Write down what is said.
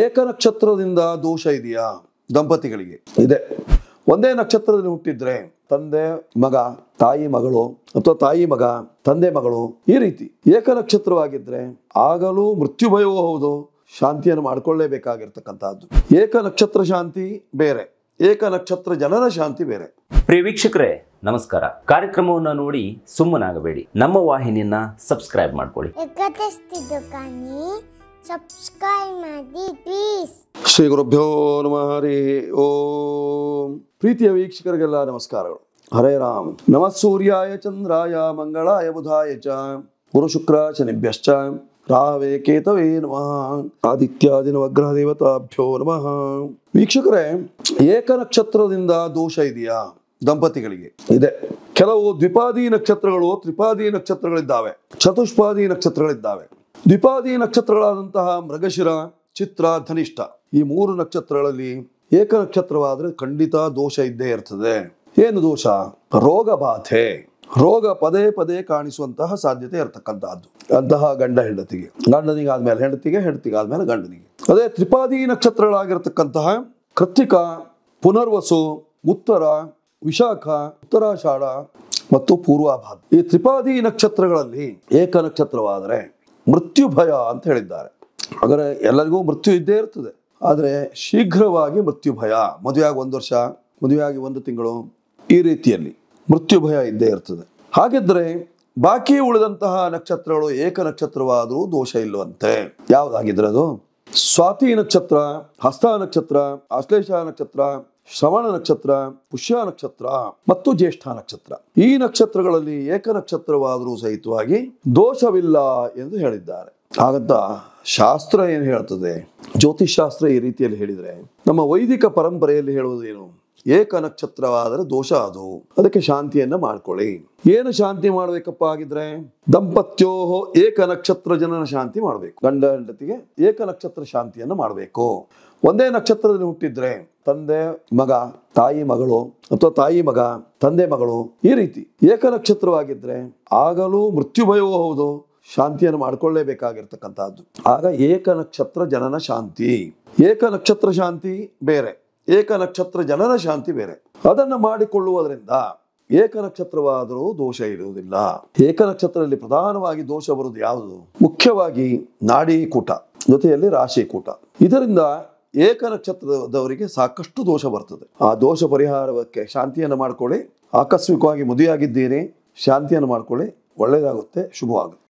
ಏಕ ನಕ್ಷತ್ರದಿಂದ ದೋಷ ಇದೆಯಾ ದಂಪತಿಗಳಿಗೆ? ಇದೆ. ಒಂದೇ ನಕ್ಷತ್ರದಲ್ಲಿ ಹುಟ್ಟಿದ್ರೆ ತಂದೆ ಮಗ, ತಾಯಿ ಮಗಳು, ಅಥವಾ ತಾಯಿ ಮಗ, ತಂದೆ ಮಗಳು, ಈ ರೀತಿ ಏಕ ನಕ್ಷತ್ರವಾಗಿದ್ರೆ ಆಗಲೂ ಮೃತ್ಯು ಭಯವೂ ಹೌದು, ಶಾಂತಿಯನ್ನು ಮಾಡಿಕೊಳ್ಳಲೇಬೇಕಾಗಿರತಕ್ಕಂತದ್ದು. ಏಕ ನಕ್ಷತ್ರ ಶಾಂತಿ ಬೇರೆ, ಏಕ ನಕ್ಷತ್ರ ಜನನ ಶಾಂತಿ ಬೇರೆ. ಪ್ರಿಯ ವೀಕ್ಷಕರೇ ನಮಸ್ಕಾರ. ಕಾರ್ಯಕ್ರಮವನ್ನು ನೋಡಿ ಸುಮ್ಮನಾಗಬೇಡಿ, ನಮ್ಮ ವಾಹಿನಿಯನ್ನ ಸಬ್ಸ್ಕ್ರೈಬ್ ಮಾಡ್ಕೊಳ್ಳಿ. ಶ್ರೀ ಗುರುಭ್ಯೋ ನಮಃ. ಹರಿ ಓಂ. ಪ್ರೀತಿಯ ವೀಕ್ಷಕರಿಗೆಲ್ಲ ನಮಸ್ಕಾರಗಳು. ಹರೇ ರಾಮ್. ನಮಃ ಸೂರ್ಯಾಯ ಚಂದ್ರಾಯ ಮಂಗಳಾಯ ಬುಧಾಯ ಚ ಗುರು ಶುಕ್ರ ಶನಿಭ್ಯಶ್ಚ ರಾಹವೇ ಕೇತವೇ ನಮಃ ಆದಿತ್ಯಾದಿ ನವಗ್ರಹ ದೇವತಾಭ್ಯೋ ನಮಃ. ವೀಕ್ಷಕರೇ, ಏಕ ನಕ್ಷತ್ರದಿಂದ ದೋಷ ಇದೆಯಾ ದಂಪತಿಗಳಿಗೆ? ಇದೆ. ಕೆಲವು ದ್ವಿಪಾದಿ ನಕ್ಷತ್ರಗಳು, ತ್ರಿಪಾದಿ ನಕ್ಷತ್ರಗಳಿದ್ದಾವೆ, ಚತುಷ್ಪಾದಿ ನಕ್ಷತ್ರಗಳಿದ್ದಾವೆ. ದ್ವಿಪಾದಿ ನಕ್ಷತ್ರಗಳಾದಂತಹ ಮೃಗಶಿರ, ಚಿತ್ರ, ಧನಿಷ್ಠ ಈ ಮೂರು ನಕ್ಷತ್ರಗಳಲ್ಲಿ ಏಕ ನಕ್ಷತ್ರವಾದರೆ ಖಂಡಿತ ದೋಷ ಇದ್ದೇ ಇರ್ತದೆ. ಏನು ದೋಷ? ರೋಗ ಬಾಧೆ, ರೋಗ ಪದೇ ಪದೇ ಕಾಣಿಸುವಂತಹ ಸಾಧ್ಯತೆ ಇರತಕ್ಕಂತಹದ್ದು ಅಂತಹ ಗಂಡ ಹೆಂಡತಿಗೆ, ಗಂಡನಿಗಾದ್ಮೇಲೆ ಹೆಂಡತಿಗೆ, ಹೆಂಡತಿಗಾದ್ಮೇಲೆ ಗಂಡನಿಗೆ. ಅದೇ ತ್ರಿಪಾದಿ ನಕ್ಷತ್ರಗಳಾಗಿರ್ತಕ್ಕಂತಹ ಕೃತ್ತಿಕ, ಪುನರ್ವಸು, ಉತ್ತರ, ವಿಶಾಖ, ಉತ್ತರಾಷಾಢ ಮತ್ತು ಪೂರ್ವಾಭಾದ ಈ ತ್ರಿಪಾದಿ ನಕ್ಷತ್ರಗಳಲ್ಲಿ ಏಕ ನಕ್ಷತ್ರವಾದರೆ ಮೃತ್ಯು ಭಯ ಅಂತ ಹೇಳಿದ್ದಾರೆ. ಆದರೆ ಎಲ್ಲರಿಗೂ ಮೃತ್ಯು ಇದ್ದೇ ಇರ್ತದೆ, ಆದರೆ ಶೀಘ್ರವಾಗಿ ಮೃತ್ಯು ಭಯ. ಮದುವೆಯಾಗಿ 1 ವರ್ಷ, ಮದುವೆಯಾಗಿ 1 ತಿಂಗಳು, ಈ ರೀತಿಯಲ್ಲಿ ಮೃತ್ಯು ಭಯ ಇದ್ದೇ ಇರ್ತದೆ. ಹಾಗಿದ್ರೆ ಬಾಕಿ ಉಳಿದಂತಹ ನಕ್ಷತ್ರಗಳು ಏಕ ನಕ್ಷತ್ರವಾದರೂ ದೋಷ ಇಲ್ಲವಂತೆ. ಯಾವುದಾಗಿದ್ರೆ ಅದು? ಸ್ವಾತಿ ನಕ್ಷತ್ರ, ಹಸ್ತ ನಕ್ಷತ್ರ, ಆಶ್ಲೇಷ ನಕ್ಷತ್ರ, ಶ್ರವಣ ನಕ್ಷತ್ರ, ಪುಷ್ಯ ನಕ್ಷತ್ರ ಮತ್ತು ಜ್ಯೇಷ್ಠ ನಕ್ಷತ್ರ ಈ ನಕ್ಷತ್ರಗಳಲ್ಲಿ ಏಕ ನಕ್ಷತ್ರವಾದರೂ ಸಹಿತವಾಗಿ ದೋಷವಿಲ್ಲ ಎಂದು ಹೇಳಿದ್ದಾರೆ. ಹಾಗಂತ ಶಾಸ್ತ್ರ ಏನು ಹೇಳ್ತದೆ? ಜ್ಯೋತಿಷ್ ಶಾಸ್ತ್ರ ಈ ರೀತಿಯಲ್ಲಿ ಹೇಳಿದರೆ, ನಮ್ಮ ವೈದಿಕ ಪರಂಪರೆಯಲ್ಲಿ ಹೇಳುವುದೇನು? ಏಕ ನಕ್ಷತ್ರವಾದರೆ ದೋಷ ಅದು, ಅದಕ್ಕೆ ಶಾಂತಿಯನ್ನ ಮಾಡ್ಕೊಳ್ಳಿ. ಏನು ಶಾಂತಿ ಮಾಡ್ಬೇಕಪ್ಪ ಆಗಿದ್ರೆ? ದಂಪತ್ಯೋ ಏಕ ನಕ್ಷತ್ರ ಜನನ ಶಾಂತಿ ಮಾಡ್ಬೇಕು. ಗಂಡ ಹೆಂಡತಿಗೆ ಏಕ ನಕ್ಷತ್ರ ಶಾಂತಿಯನ್ನ ಮಾಡ್ಬೇಕು. ಒಂದೇ ನಕ್ಷತ್ರದಲ್ಲಿ ಹುಟ್ಟಿದ್ರೆ ತಂದೆ ಮಗ, ತಾಯಿ ಮಗಳು, ಅಥವಾ ತಾಯಿ ಮಗ, ತಂದೆ ಮಗಳು, ಈ ರೀತಿ ಏಕ ನಕ್ಷತ್ರವಾಗಿದ್ರೆ ಆಗಲೂ ಮೃತ್ಯು ಭಯವೂ ಹೌದು, ಶಾಂತಿಯನ್ನು ಮಾಡಿಕೊಳ್ಳೇಬೇಕಾಗಿರ್ತಕ್ಕಂಥದ್ದು. ಆಗ ಏಕ ನಕ್ಷತ್ರ ಜನನ ಶಾಂತಿ. ಏಕ ನಕ್ಷತ್ರ ಶಾಂತಿ ಬೇರೆ, ಏಕ ನಕ್ಷತ್ರ ಜನನ ಶಾಂತಿ ಬೇರೆ. ಅದನ್ನು ಮಾಡಿಕೊಳ್ಳುವುದರಿಂದ ಏಕ ನಕ್ಷತ್ರವಾದರೂ ದೋಷ ಇರುವುದಿಲ್ಲ. ಏಕ ನಕ್ಷತ್ರದಲ್ಲಿ ಪ್ರಧಾನವಾಗಿ ದೋಷ ಬರುವುದು ಯಾವುದು? ಮುಖ್ಯವಾಗಿ ನಾಡಿ ಕೂಟ, ಜೊತೆಯಲ್ಲಿ ರಾಶಿ ಕೂಟ. ಇದರಿಂದ ಏಕ ನಕ್ಷತ್ರದವರಿಗೆ ಸಾಕಷ್ಟು ದೋಷ ಬರ್ತದೆ. ಆ ದೋಷ ಪರಿಹಾರಕ್ಕೆ ಶಾಂತಿಯನ್ನು ಮಾಡಿಕೊಳ್ಳಿ. ಆಕಸ್ಮಿಕವಾಗಿ ಮದುವೆಯಾಗಿದ್ದೀರಿ, ಶಾಂತಿಯನ್ನು ಮಾಡಿಕೊಳ್ಳಿ, ಒಳ್ಳೆಯದಾಗುತ್ತೆ, ಶುಭವಾಗುತ್ತೆ.